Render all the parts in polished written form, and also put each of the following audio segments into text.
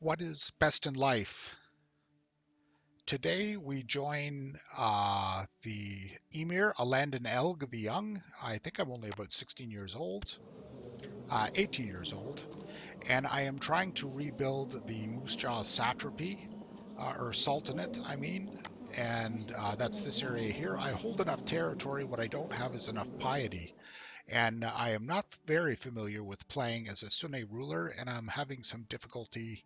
What is best in life? Today we join the Emir Alandan Elg the Young. I think I'm only about 16 years old, 18 years old, and I am trying to rebuild the Moose Jaw Satrapy, or Sultanate, I mean, and that's this area here. I hold enough territory. What I don't have is enough piety. And I am not very familiar with playing as a Sunni ruler, and I'm having some difficulty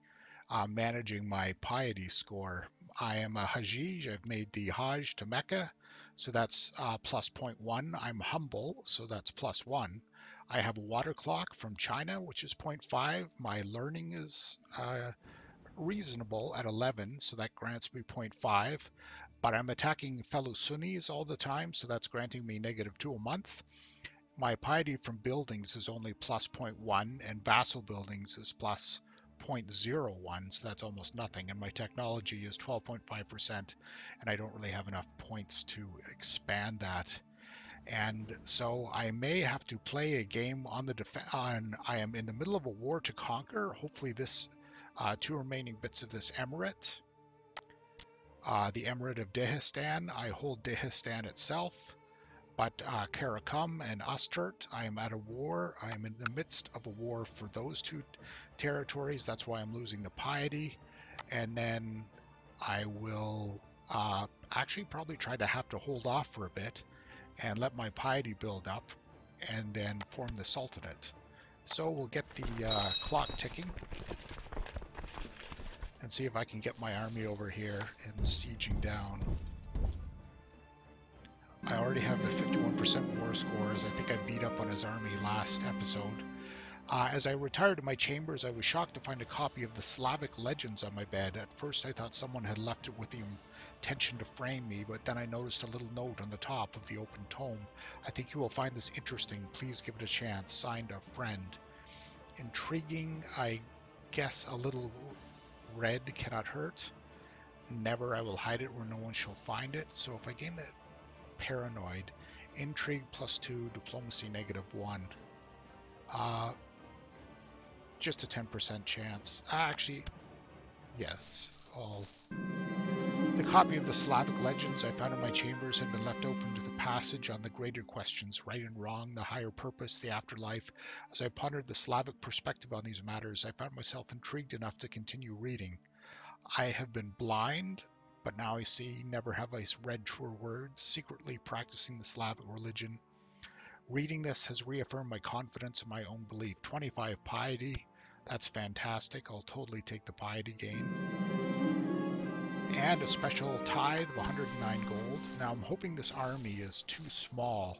managing my piety score. I am a Hajij. I've made the Hajj to Mecca, so that's plus 0.1. I'm humble, so that's plus 1. I have a water clock from China, which is 0.5. My learning is reasonable at 11, so that grants me 0.5. But I'm attacking fellow Sunnis all the time, so that's granting me -2 a month. My piety from buildings is only plus 0.1, and vassal buildings is plus 0.01, so that's almost nothing. And my technology is 12.5%, and I don't really have enough points to expand that. And so I may have to play a game on the I am in the middle of a war to conquer. Hopefully this two remaining bits of this emirate. The Emirate of Dehistan. I hold Dehistan itself. But Karakum and Astert, I am at a war. I am in the midst of a war for those two territories. That's why I'm losing the piety. And then I will actually probably have to hold off for a bit and let my piety build up and then form the Sultanate. So we'll get the clock ticking and see if I can get my army over here and sieging down. I already have the 51% war scores. I think I beat up on his army last episode. As I retired to my chambers, I was shocked to find a copy of the Slavic legends on my bed. At first, I thought someone had left it with the intention to frame me, but then I noticed a little note on the top of the open tome. I think you will find this interesting. Please give it a chance. Signed, a friend. Intriguing, I guess. A little red cannot hurt. Never, I will hide it where no one shall find it. So if I gain that paranoid, intrigue +2, diplomacy -1. Just a 10% chance. Actually, yes. The copy of the Slavic legends I found in my chambers had been left open to the passage on the greater questions, right and wrong, the higher purpose, the afterlife. As I pondered the Slavic perspective on these matters, I found myself intrigued enough to continue reading. I have been blind, but now I see. Never have I read truer words, secretly practicing the Slavic religion. Reading this has reaffirmed my confidence in my own belief. 25 piety, that's fantastic. I'll totally take the piety gain. And a special tithe of 109 gold. Now I'm hoping this army is too small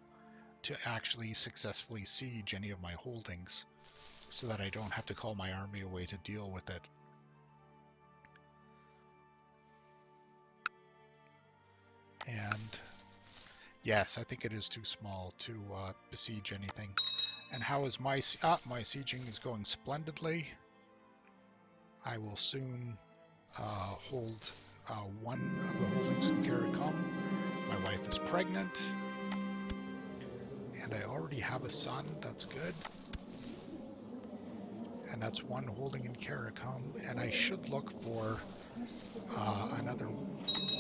to actually successfully siege any of my holdings, so that I don't have to call my army away to deal with it. And yes, I think it is too small to besiege anything. And how is my my sieging is going splendidly. I will soon hold one of the holdings in Karakum. My wife is pregnant, and I already have a son. That's good. And that's one holding in Karakum, and I should look for another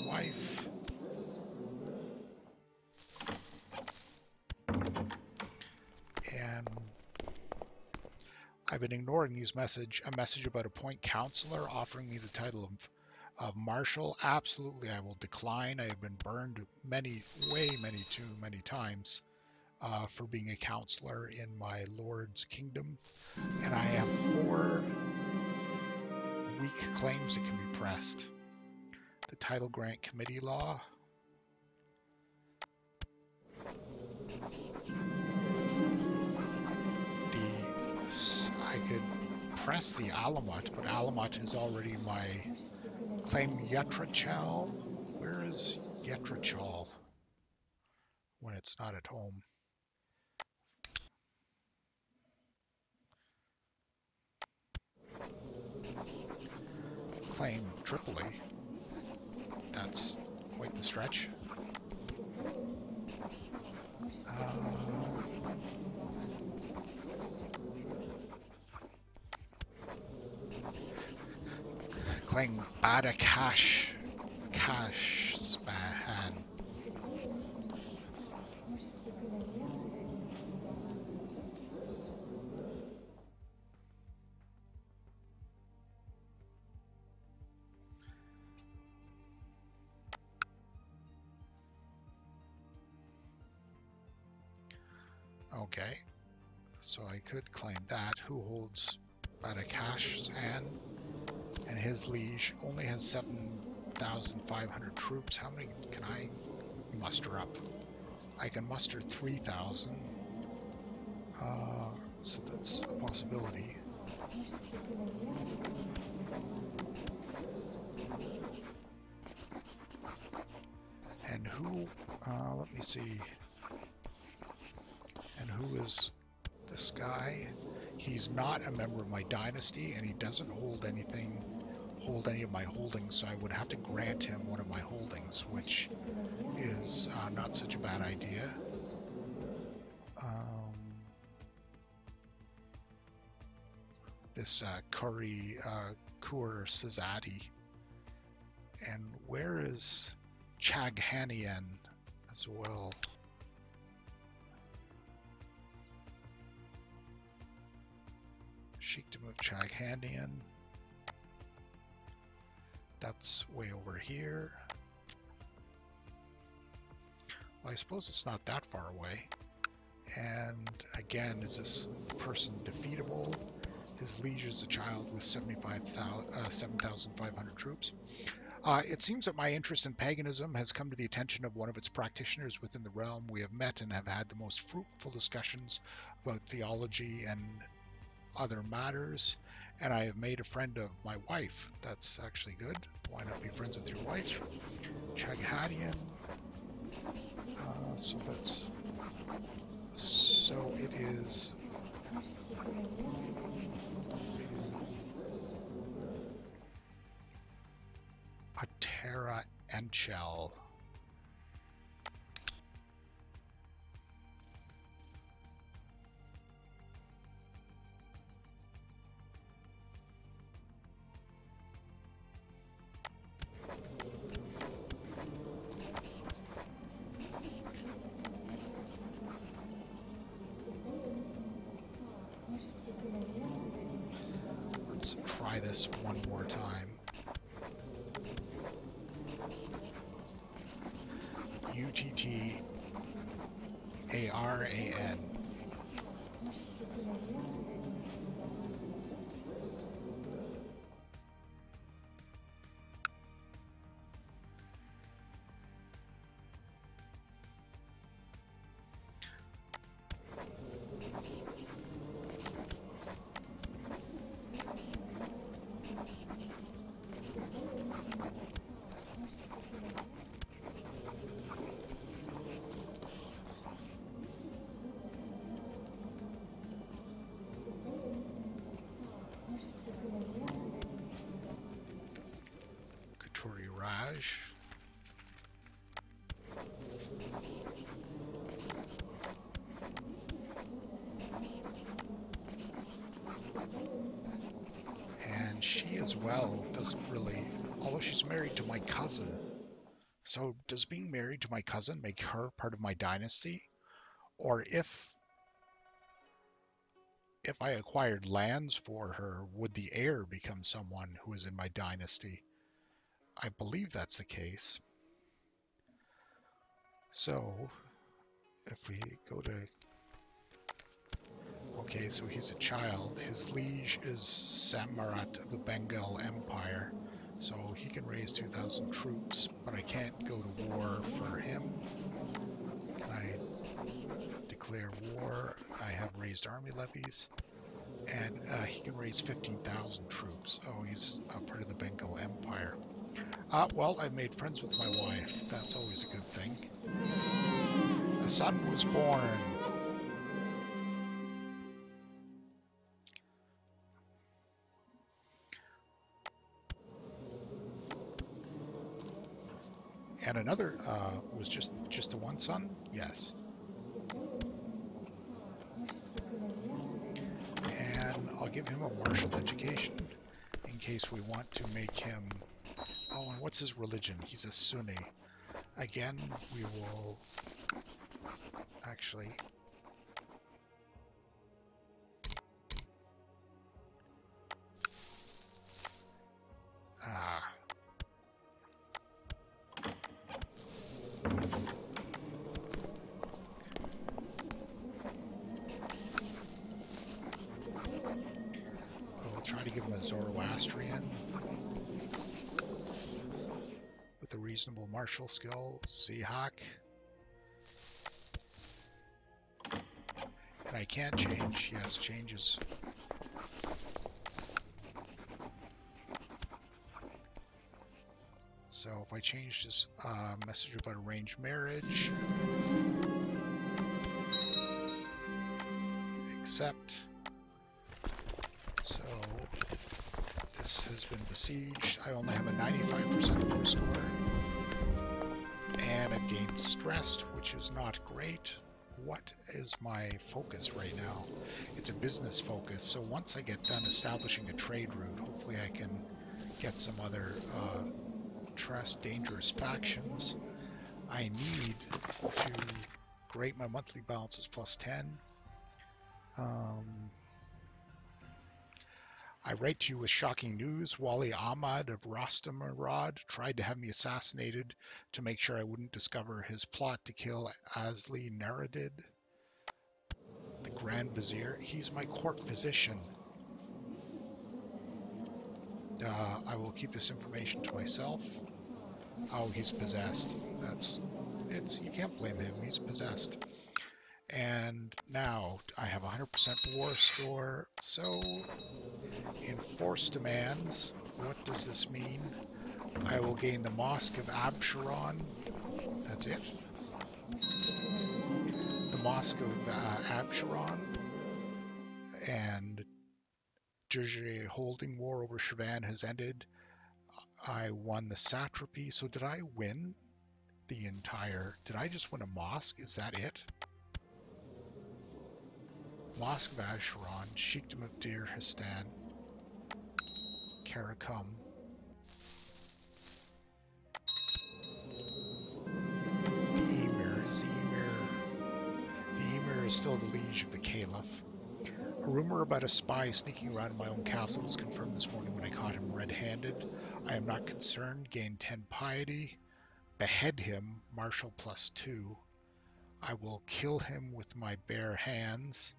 wife. I've been ignoring these a message about a point counselor offering me the title of marshal. Absolutely, I will decline. I have been burned way too many times for being a counselor in my lord's kingdom. And I have 4 weak claims that can be pressed. The title grant committee law. I could press the Alamut, but Alamut is already my claim. Yetrachal. Where is Yetrachal when it's not at home? Claim Tripoli. That's quite the stretch. Kling Badakash Kash Spahan. Okay, so I could claim that. Who holds Badakash's hand? And his liege only has 7,500 troops. How many can I muster up? I can muster 3,000. So that's a possibility. And who, let me see. And who is this guy? He's not a member of my dynasty, and he doesn't hold anything, hold any of my holdings, so I would have to grant him one of my holdings, which is not such a bad idea. This Kuri Kur Sazadi. And where is Chaghaniyan as well? Sheikdom of Chaghaniyan. That's way over here. Well, I suppose it's not that far away. And again, is this person defeatable? His liege is a child with 7,500 troops. It seems that my interest in paganism has come to the attention of one of its practitioners within the realm. We have met and have had the most fruitful discussions about theology and other matters, and I have made a friend of my wife. That's actually good. Why not be friends with your wife? Chaghaniyan. So that's... So it is... A Terra Enchel. And she as well doesn't really, although she's married to my cousin. So does being married to my cousin make her part of my dynasty? Or if I acquired lands for her, would the heir become someone who is in my dynasty? I believe that's the case. So, if we go to... Okay, so he's a child. His liege is Samarat of the Bengal Empire. So he can raise 2,000 troops, but I can't go to war for him. Can I declare war? I have raised army levies. And he can raise 15,000 troops. Oh, he's a part of the Bengal Empire. Well, I've made friends with my wife. That's always a good thing. A son was born. And another was just the one son? Yes. And I'll give him a martial education. case we want to make him... Oh, and what's his religion? He's a Sunni. Again, we will... Actually... Ah... Try to give him a Zoroastrian with a reasonable martial skill, Seahawk. And I can't change. Yes, changes. So if I change this message about arranged marriage, accept. Has been besieged. I only have a 95% war score. And I've gained stressed, which is not great. What is my focus right now? It's a business focus, so once I get done establishing a trade route, hopefully I can get some other dangerous factions. I need to grade my monthly balance is plus 10. I write to you with shocking news. Wali Ahmad of Rastomerad tried to have me assassinated to make sure I wouldn't discover his plot to kill Asli Naradid, the Grand Vizier. He's my court physician. I will keep this information to myself. Oh, he's possessed. You can't blame him. He's possessed. And now I have 100% war score, so enforce demands. What does this mean? I will gain the Mosque of Absheron. That's it. The Mosque of Absheron. And Jerjeri holding war over Shavann has ended. I won the Satrapy. So did I win the entire... Did I just win a mosque? Is that it? Mosque of Absheron, Sheikdom of Dehistan, Karakum. The Emir is still the liege of the Caliph. A rumor about a spy sneaking around my own castle was confirmed this morning when I caught him red-handed. I am not concerned, gain 10 piety, behead him, martial plus 2. I will kill him with my bare hands.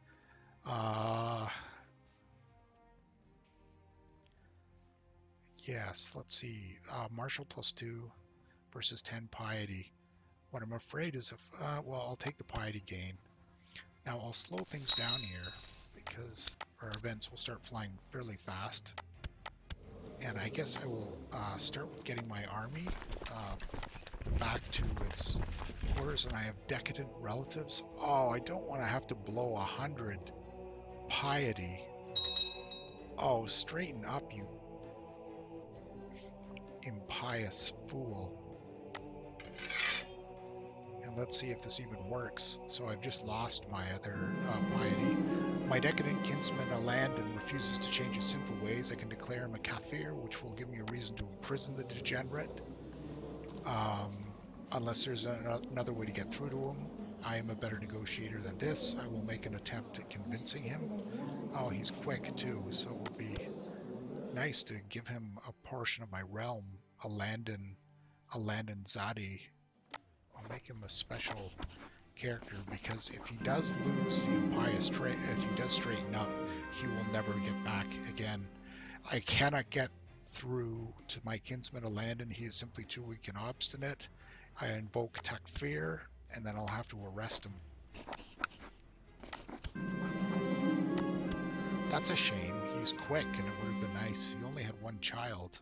Yes, let's see. Martial plus 2 versus 10 piety. What I'm afraid is if... well, I'll take the piety gain. Now, I'll slow things down here because our events will start flying fairly fast. And I guess I will start with getting my army back to its quarters. And I have decadent relatives. Oh, I don't want to have to blow 100 piety. Oh, straighten up, you impious fool. And let's see if this even works. So I've just lost my other piety. My decadent kinsman Alandan refuses to change his sinful ways. I can declare him a kafir, which will give me a reason to imprison the degenerate. Unless there's another way to get through to him. I am a better negotiator than this. I will make an attempt at convincing him. Oh, he's quick too, so it would be nice to give him a portion of my realm. Alandan Zadi. I'll make him a special character because if he does lose the impious trait, if he does straighten up, he will never get back again. I cannot get through to my kinsman Alandan. He is simply too weak and obstinate. I invoke Takfir, and then I'll have to arrest him. That's a shame. He's quick, and it would have been nice. He only had one child.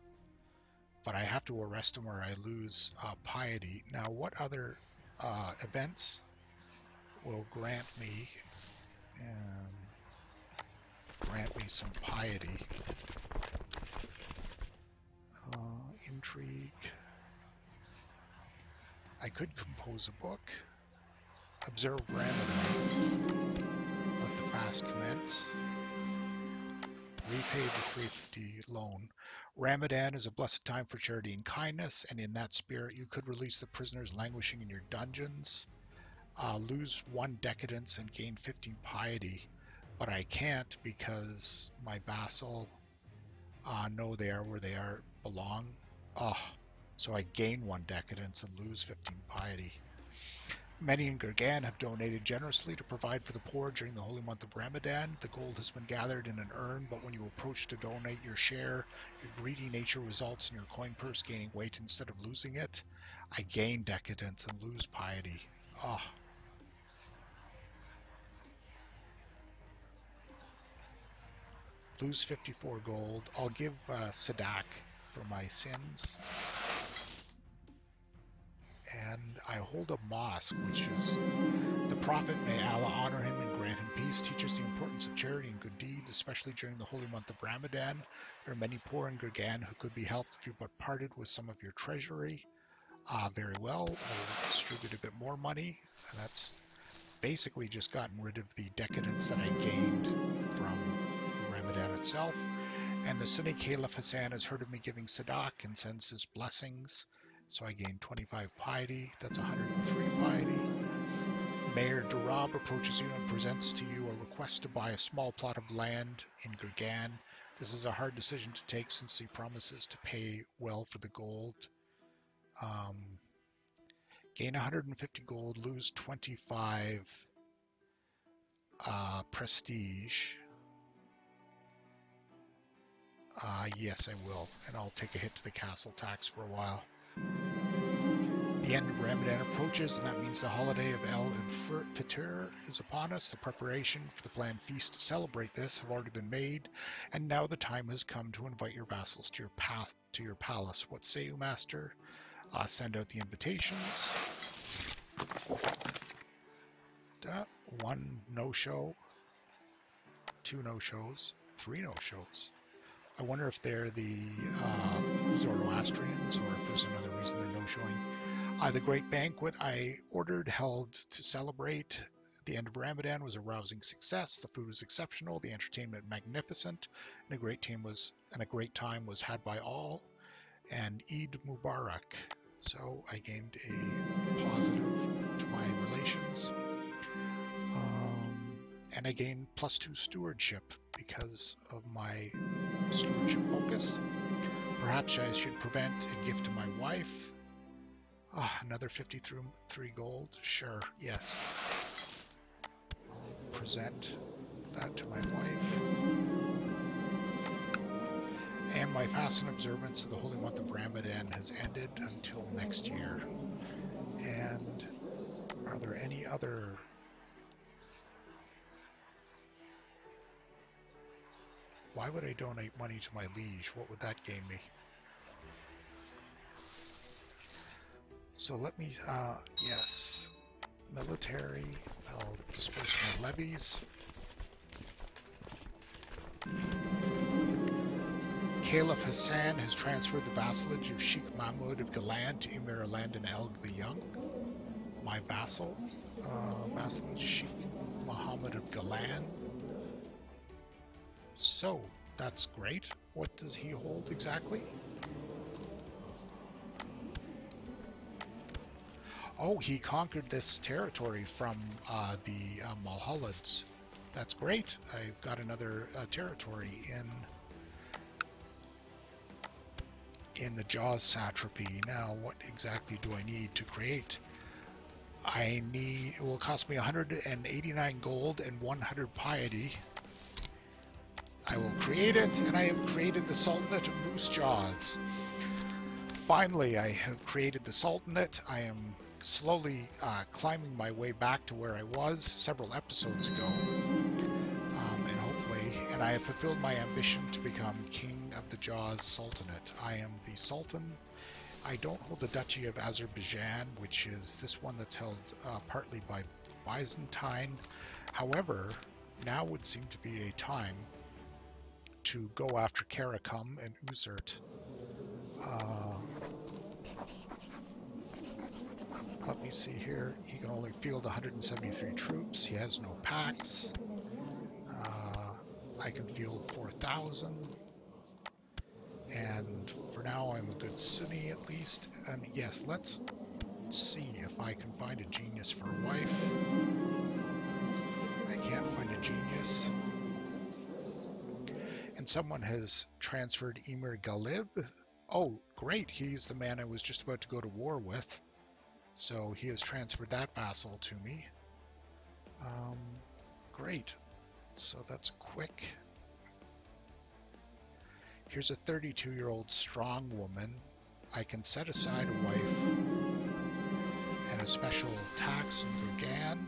But I have to arrest him or I lose piety. Now, what other events will grant me some piety? Intrigue. I could compose a book. Observe Ramadan. Let the fast commence. Repay the 350 loan. Ramadan is a blessed time for charity and kindness, and in that spirit, you could release the prisoners languishing in your dungeons. Lose 1 decadence and gain 15 piety, but I can't because my vassal know they are where they are belong. So I gain 1 decadence and lose 15 piety. Many in Gurgan have donated generously to provide for the poor during the holy month of Ramadan. The gold has been gathered in an urn, but when you approach to donate your share, your greedy nature results in your coin purse gaining weight instead of losing it. I gain decadence and lose piety. Lose 54 gold. I'll give Sadak for my sins. And I hold a mosque, which is the Prophet, may Allah honor him and grant him peace, teaches the importance of charity and good deeds, especially during the holy month of Ramadan. There are many poor in Gurgan who could be helped if you but parted with some of your treasury. Very well, I'll distribute a bit more money, and that's basically just gotten rid of the decadence that I gained from Ramadan itself. And the Sunni Caliph Hassan has heard of me giving Sadak and sends his blessings. So I gain 25 piety, that's 103 piety. Mayor Durab approaches you and presents to you a request to buy a small plot of land in Gurgan. This is a hard decision to take since he promises to pay well for the gold. Gain 150 gold, lose 25 prestige. Yes, I will, and I'll take a hit to the castle tax for a while. The end of Ramadan approaches, and that means the holiday of El Fitr is upon us. The preparation for the planned feast to celebrate this have already been made, and now the time has come to invite your vassals to your path to your palace. What say you, master? Send out the invitations. One no-show, 2 no-shows, 3 no-shows. I wonder if they're the Zoroastrians or if there's another reason they're no-showing. The great banquet I ordered held to celebrate the end of Ramadan was a rousing success. The food was exceptional, the entertainment magnificent, and a great time was had by all. And Eid Mubarak. So I gained a positive to my relations. And I gained +2 stewardship because of my stewardship focus. Perhaps I should prevent a gift to my wife. Another 53 gold. Sure, yes. I'll present that to my wife. And my fast and observance of the holy month of Ramadan has ended until next year. And are there any other... Why would I donate money to my liege? What would that gain me? So let me, yes, military, I'll disperse my levies. Caliph Hassan has transferred the vassalage of Sheikh Mahmud of Gilan to Emir Alandan Elg the Young, my vassal, vassalage Sheikh Muhammad of Gilan. So, that's great. What does he hold exactly? Oh, he conquered this territory from the Mulhallads. That's great. I've got another territory in the Jaws Satrapy. Now, what exactly do I need to create? It will cost me 189 gold and 100 piety. I will create it, and I have created the Sultanate of Moose Jaws. Finally, I have created the Sultanate. I am slowly climbing my way back to where I was several episodes ago, and hopefully, and I have fulfilled my ambition to become King of the Jaws Sultanate. I am the Sultan. I don't hold the Duchy of Azerbaijan, which is this one that's held partly by Byzantine. However, now would seem to be a time to go after Karakum and Uzert. Let me see here. He can only field 173 troops. He has no packs. I can field 4,000. and for now I'm a good Sunni at least. And yes, let's see if I can find a genius for a wife. I can't find a genius. And someone has transferred Emir Ghalib. Oh, great, he's the man I was just about to go to war with. So he has transferred that vassal to me. Great. So that's quick. Here's a 32-year-old strong woman. I can set aside a wife and a special tax in Gurgan.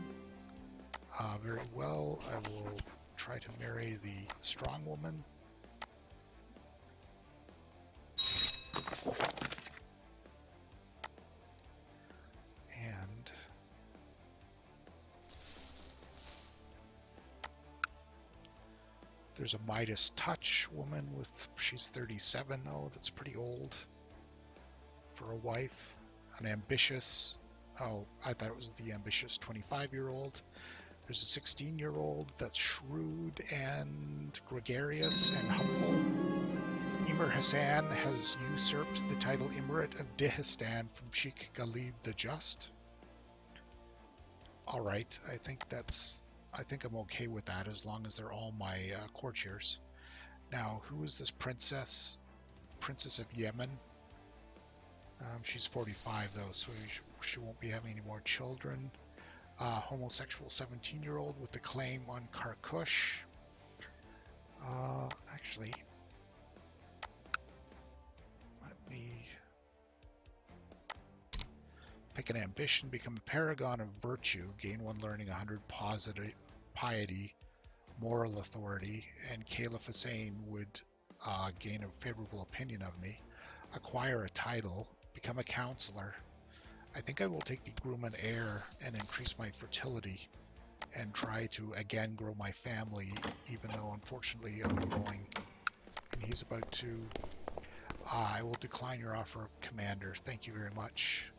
Very well, I will try to marry the strong woman. And there's a Midas Touch woman with, she's 37 though, that's pretty old for a wife. An ambitious, oh, I thought it was the ambitious 25-year-old. There's a 16-year-old that's shrewd and gregarious and humble. Emir Hassan has usurped the title Emirate of Dehistan from Sheikh Ghalib the Just. Alright, I think I'm okay with that as long as they're all my courtiers. Now, who is this princess? Princess of Yemen. She's 45 though, so she won't be having any more children. Homosexual 17-year-old with the claim on Karkush. Actually, pick an ambition, become a paragon of virtue, gain 1 learning, 100 positive piety, moral authority, and Caliph Hussein would gain a favorable opinion of me, acquire a title, become a counselor. I think I will take the groom and heir and increase my fertility and try to again grow my family, even though unfortunately I'm growing. And he's about to... I will decline your offer of commander. Thank you very much.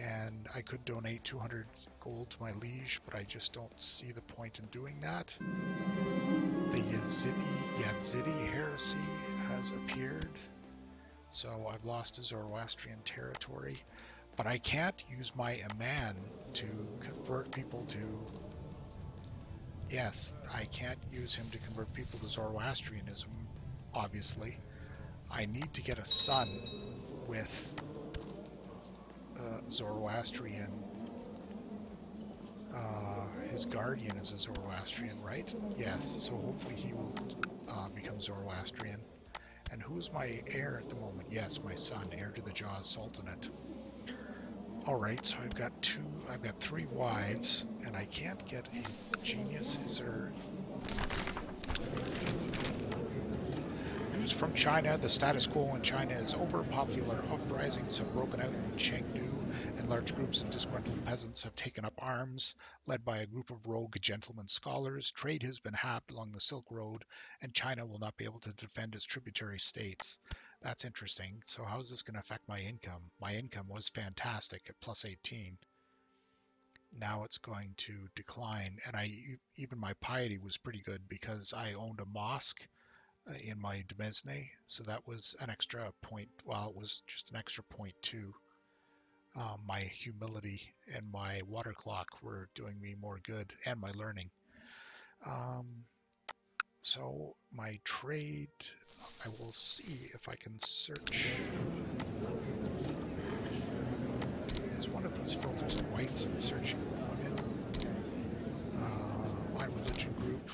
And I could donate 200 gold to my liege, but I just don't see the point in doing that. The Yazidi heresy has appeared, so I've lost a Zoroastrian territory, but I can't use my Iman to convert people to... Yes, I can't use him to convert people to Zoroastrianism, obviously. I need to get a son with... Zoroastrian. His guardian is a Zoroastrian, right? Yes, so hopefully he will become Zoroastrian. And who's my heir at the moment? Yes, my son, heir to the Jaws Sultanate. Alright, so I've got three wives, and I can't get a genius. Is there... News from China. The status quo in China is over. Popular uprisings have broken out in Chengdu, and large groups of disgruntled peasants have taken up arms, led by a group of rogue gentlemen scholars. Trade has been hacked along the Silk Road, and China will not be able to defend its tributary states. That's interesting. So how is this going to affect my income? My income was fantastic at plus 18. Now it's going to decline, and even my piety was pretty good because I owned a mosque in my demesne, so that was an extra point. Well, it was just an extra point too. My humility and my water clock were doing me more good, and my learning. So my trade, I will see if I can search. Is one of these filters a wife searching women? My religion group.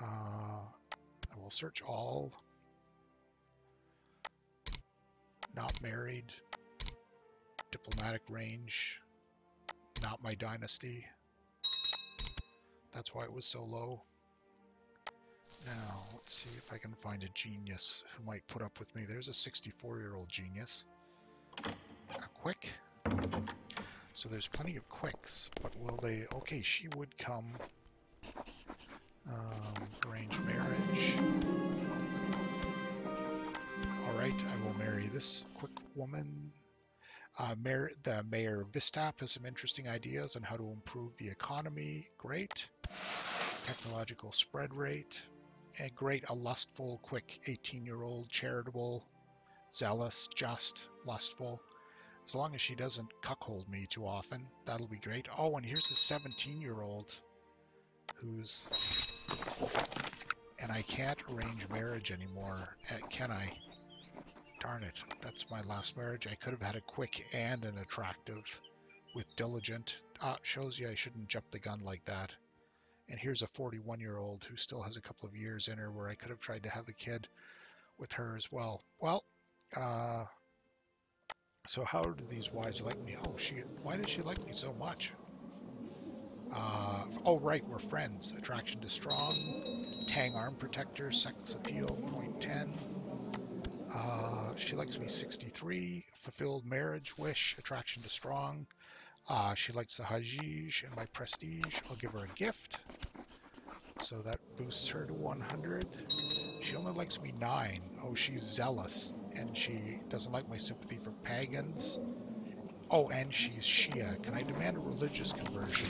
I will search all. Not married. Diplomatic range. Not my dynasty. That's why it was so low. Now, let's see if I can find a genius who might put up with me. There's a 64-year-old genius. A quick. So there's plenty of quicks, but will they... Okay, she would come... arrange marriage. Alright, I will marry this quick woman. The Mayor Vistap has some interesting ideas on how to improve the economy. Great. Technological spread rate. a lustful, quick 18-year-old, charitable, zealous, just, lustful. As long as she doesn't cuckold me too often, that'll be great. Oh, and here's a 17-year-old who's... And I can't arrange marriage anymore, can I? Darn it, that's my last marriage. I could have had a quick and an attractive with diligent. Shows you I shouldn't jump the gun like that. And here's a 41-year-old who still has a couple of years in her where I could have tried to have a kid with her as well. Well, so how do these wives like me? Oh, why does she like me so much? Oh, right, we're friends. Attraction to strong, Tang arm protector, sex appeal, 0.10. She likes me 63, fulfilled marriage wish, attraction to strong. She likes the Hajij and my prestige. I'll give her a gift. So that boosts her to 100. She only likes me 9. Oh, she's zealous, and she doesn't like my sympathy for pagans. Oh, and she's Shia. Can I demand a religious conversion?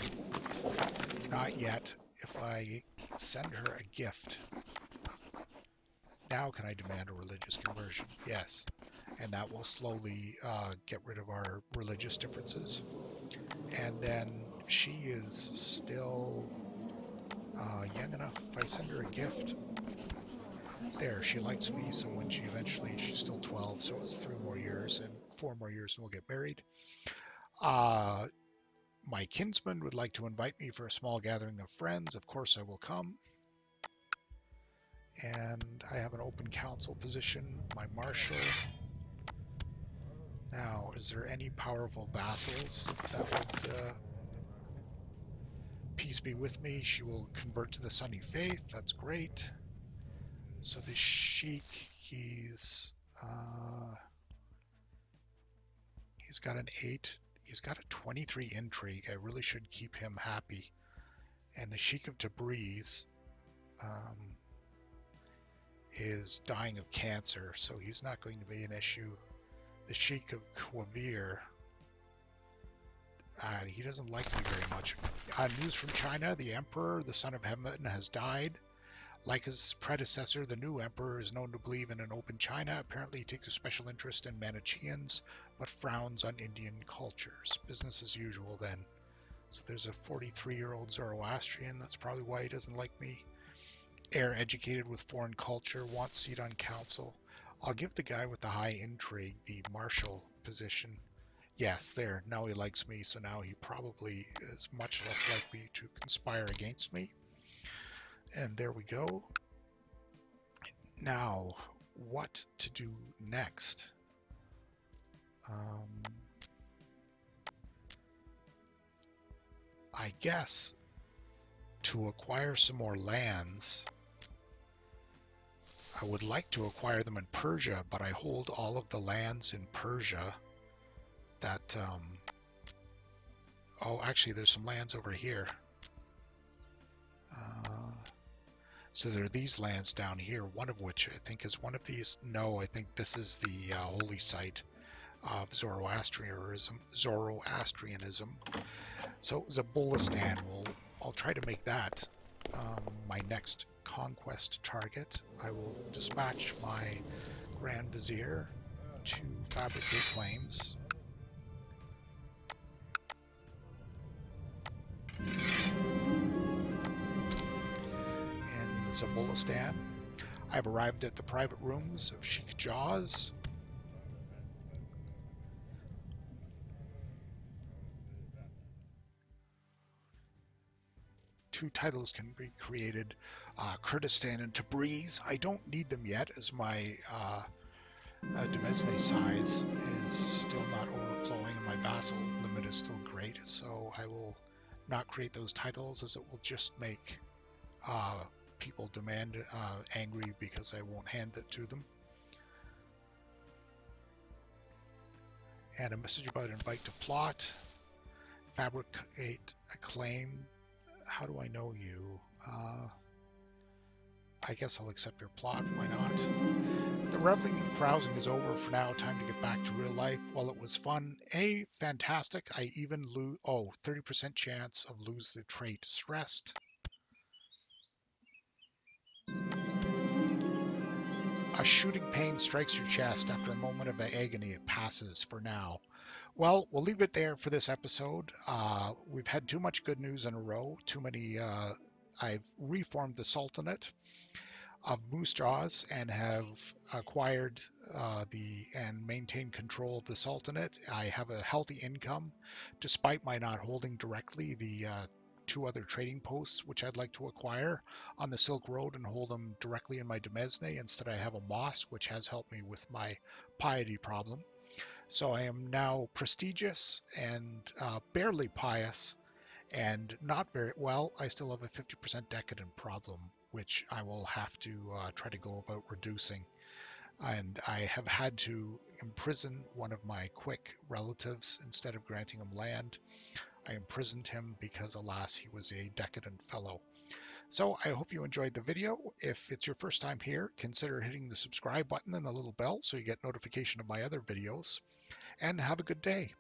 Not yet. If I send her a gift... Now can I demand a religious conversion? Yes. And that will slowly get rid of our religious differences. And then she is still young enough. If I send her a gift, there, she likes me. So when she eventually, she's still 12, so it's 4 more years and we'll get married. My kinsman would like to invite me for a small gathering of friends. Of course I will come. And I have an open council position, my marshal. Now, is there any powerful vassals that would, peace be with me? She will convert to the Sunni faith, that's great. So the Sheik, he's got an 8, he's got a 23 intrigue, I really should keep him happy. And the Sheik of Tabriz, is dying of cancer, so he's not going to be an issue. The Sheik of Quavir, he doesn't like me very much. News from China, the Emperor, the son of Hemmetin, has died. Like his predecessor, the new Emperor is known to believe in an open China. Apparently he takes a special interest in Manichaeans, but frowns on Indian cultures. Business as usual then. So there's a 43-year-old Zoroastrian, that's probably why he doesn't like me. Heir educated with foreign culture, wants seat on council. I'll give the guy with the high intrigue the marshal position. Yes, there, now he likes me, so now he probably is much less likely to conspire against me. And there we go. Now, what to do next? I guess to acquire some more lands. I would like to acquire them in Persia, but I hold all of the lands in Persia that, oh, actually, there's some lands over here. So there are these lands down here, one of which I think is one of these. No, I think this is the holy site of Zoroastrianism. So Zabulistan, I'll try to make that my next conquest target. I will dispatch my Grand Vizier to fabricate claims. In Zabulistan, I've arrived at the private rooms of Sheikh Jaws. Two titles can be created, Kurdistan and Tabriz. I don't need them yet, as my Demesne size is still not overflowing and my vassal limit is still great, so I will not create those titles, as it will just make people demand angry because I won't hand it to them. And a message about invite to plot, fabricate a claim. How do I know you? I guess I'll accept your plot. Why not? The reveling and carousing is over for now. Time to get back to real life. Well, it was fun. A, fantastic. I even lose... Oh, 30% chance of lose the trait stressed. A shooting pain strikes your chest. After a moment of agony, it passes for now. Well, we'll leave it there for this episode. We've had too much good news in a row. Too many. I've reformed the Sultanate of Moose Jaws and have acquired and maintained control of the Sultanate. I have a healthy income, despite my not holding directly the two other trading posts, which I'd like to acquire on the Silk Road and hold them directly in my demesne. Instead, I have a mosque, which has helped me with my piety problem. So I am now prestigious and barely pious and not very well. I still have a 50% decadent problem, which I will have to try to go about reducing. And I have had to imprison one of my quick relatives instead of granting him land. I imprisoned him because, alas, he was a decadent fellow. So I hope you enjoyed the video. If it's your first time here, consider hitting the subscribe button and the little bell so you get notification of my other videos. And have a good day.